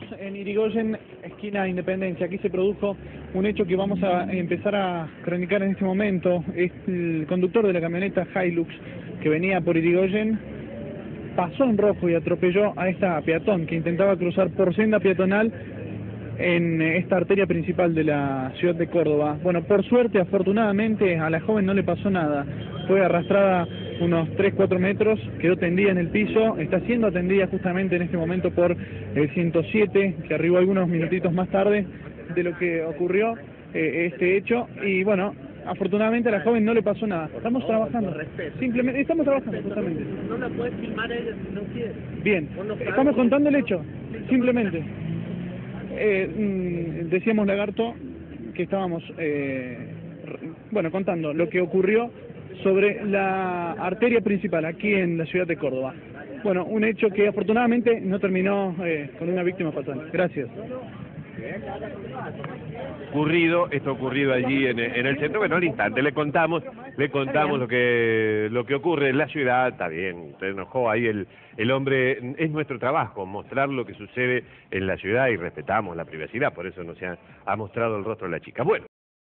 Estamos en Irigoyen, esquina Independencia. Aquí se produjo un hecho que vamos a empezar a cronicar en este momento. El conductor de la camioneta Hilux que venía por Irigoyen pasó en rojo y atropelló a esta peatón que intentaba cruzar por senda peatonal en esta arteria principal de la ciudad de Córdoba. Bueno, por suerte, afortunadamente, a la joven no le pasó nada. Fue arrastrada unos 3-4 metros, quedó tendida en el piso, está siendo atendida justamente en este momento por el 107, que arribó algunos minutitos más tarde de lo que ocurrió este hecho, y bueno, afortunadamente a la joven no le pasó nada. Estamos trabajando, simplemente estamos trabajando justamente. No la puedes filmar ella si no quieres. Bien, estamos contando el hecho, simplemente. Decíamos, Lagarto, que estábamos contando lo que ocurrió sobre la arteria principal aquí en la ciudad de Córdoba. Bueno, un hecho que afortunadamente no terminó con una víctima fatal. Gracias. Esto ocurrido allí en el centro. Bueno, al instante le contamos lo que ocurre en la ciudad. Está bien, se enojó ahí el hombre. Es nuestro trabajo mostrar lo que sucede en la ciudad y respetamos la privacidad, por eso no se ha mostrado el rostro de la chica. Bueno.